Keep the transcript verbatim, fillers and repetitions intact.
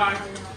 拜拜。